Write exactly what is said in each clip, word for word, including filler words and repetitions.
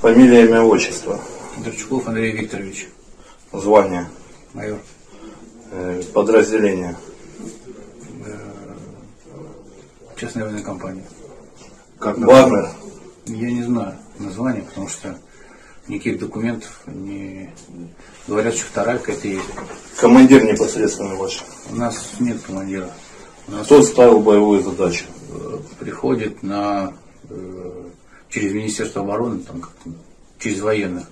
Фамилия, имя, отчество? Дорчуков Андрей Викторович. Звание? Майор. Подразделение? Частная военная компания. Как Вагнер? Я не знаю название, потому что никаких документов не говорят, что вторая какая-то есть. Командир непосредственно ваш? У нас нет командира. У нас кто ставил боевую задачу? Приходит на через Министерство обороны, там как-то через военных.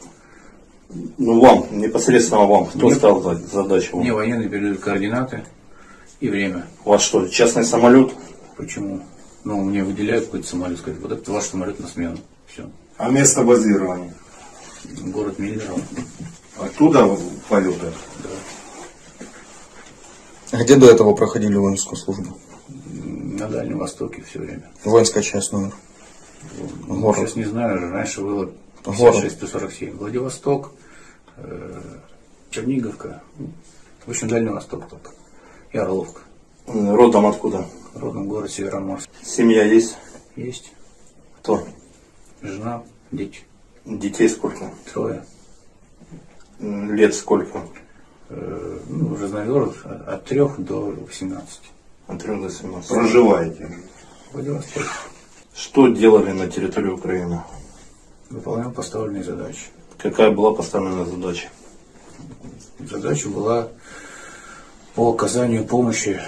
Ну вам, непосредственно вам, кто мне, ставил задачу? Мне военные передают координаты и время. У вас что, частный самолет? Почему? Ну, мне выделяют какой-то самолет, сказать, вот это ваш самолет на смену. Все. А место базирования? Город Миллеров. Оттуда полеты? Да. Где до этого проходили воинскую службу? На Дальнем Востоке все время. Воинская часть номер? Город. Сейчас не знаю, раньше было пятьдесят шесть сорок семь. Владивосток, Черниговка, в общем, Дальний Восток только. И Орловка. Родом откуда? Родом город Североморск. Семья есть? Есть. Кто? Жена, дети. Детей сколько? Трое. Лет сколько? Э, ну, разноверов от трех до восемнадцати. От трех до семнадцати. Проживаете? Владивосток. Что делали на территории Украины? Выполнял поставленные задачи. Какая была поставленная задача? Задача была по оказанию помощи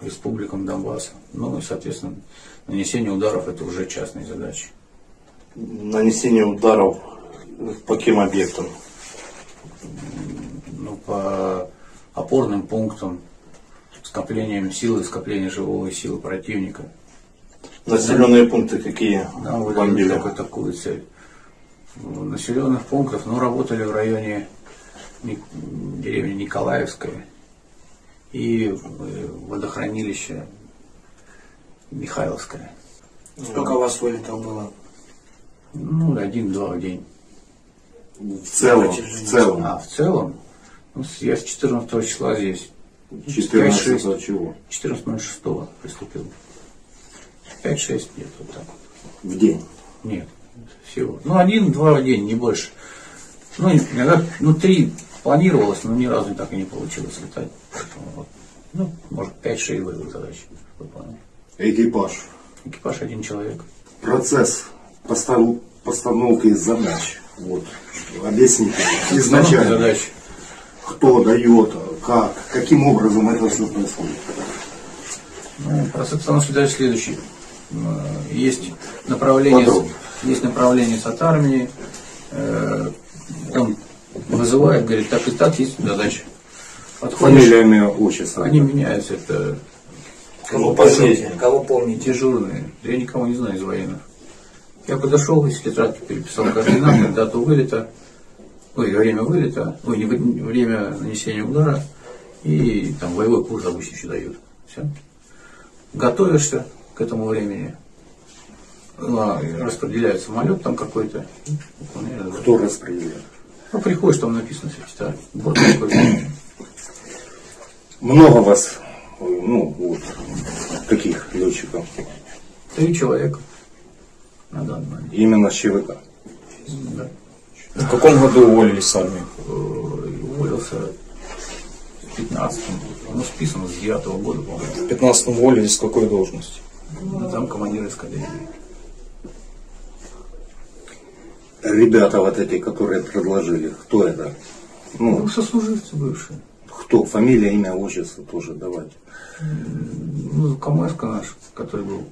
республикам Донбасса. Ну и, соответственно, нанесение ударов – это уже частные задачи. Нанесение ударов по каким объектам? Ну, по опорным пунктам, скоплением силы, скопление живой силы противника. Населенные пункты какие? Да, бомбили? Как такую цель. Населенных пунктов, ну, работали в районе деревни Николаевская и водохранилище Михайловское. Сколько у вас вылетов было? Ну, один-два в день. В целом? В целом. А, в целом? Ну, я с четырнадцатого числа здесь. четырнадцатого чего? четырнадцатого ноль шестого приступил. пять-шесть нет, вот так вот. В день? Нет, всего. Ну, один-два в день, не больше. Ну, иногда, ну, три планировалось, но ни разу так и не получилось летать. Вот. Ну, может, пять-шесть вывод задач выполнил. Экипаж? Экипаж один человек. Процесс постав... постановки задач. Вот. Объясните изначально. Задач. Кто дает, как, каким образом это все происходит? Ну, процесс постановки задач следующий. Есть направление, есть направление с от армии, э, он вызывает, говорит, так и так, есть задача. Подходишь, фамилия, имя, отчество. Они меняются, это кого, кого, помните, кого помните, дежурные. Я никого не знаю из военных. Я подошел, из тетрадки переписал координаты, дату вылета, ой, время вылета, ой, не, время нанесения удара, и там боевой курс обычно еще дают. Все. Готовишься к этому времени. Распределяет самолет там какой-то. Кто распределяет? Ну, приходишь, там написано все. Вот много вас, ну, вот, таких летчиков? Три человека на данный момент. Именно с ЧВК? Да. В каком году уволились с армии? Уволился в пятнадцатом. Оно списано с девятого года, по-моему. В пятнадцатом уволились с какой должности? Ну, там командир эскадрильи. Ребята вот эти, которые предложили, кто это? Ну, ну сослуживцы бывшие. Кто? Фамилия, имя, отчество тоже давайте. Ну, Камайска наш, который был.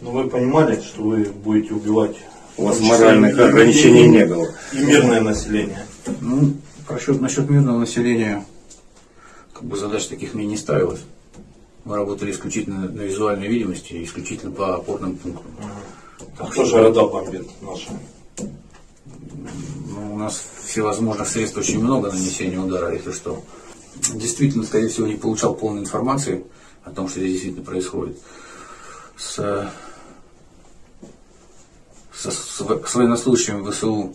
Ну, вы понимали, что вы будете убивать? У вас моральных ограничений не было. И мирное население. Ну, расчет, насчет мирного населения... Как бы задач таких мне не ставилось. Мы работали исключительно на визуальной видимости, исключительно по опорным пунктам. А кто же города бомбит наши? Ну, у нас всевозможных средств очень много нанесения удара, если что. Действительно, скорее всего, не получал полной информации о том, что здесь действительно происходит. С, со, с военнослужащими ВСУ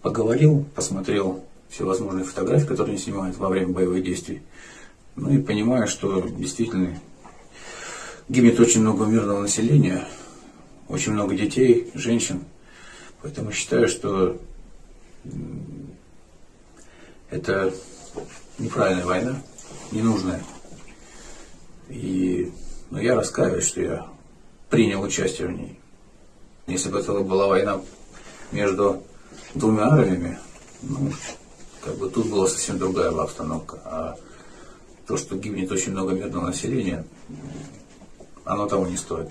поговорил, посмотрел всевозможные фотографии, которые они снимают во время боевых действий. Ну и понимаю, что действительно гибнет очень много мирного населения, очень много детей, женщин. Поэтому считаю, что это неправильная война, ненужная. И, но я раскаиваюсь, что я принял участие в ней. Если бы это была война между двумя армиями, ну, как бы тут была совсем другая обстановка. А то, что гибнет очень много мирного населения, оно того не стоит.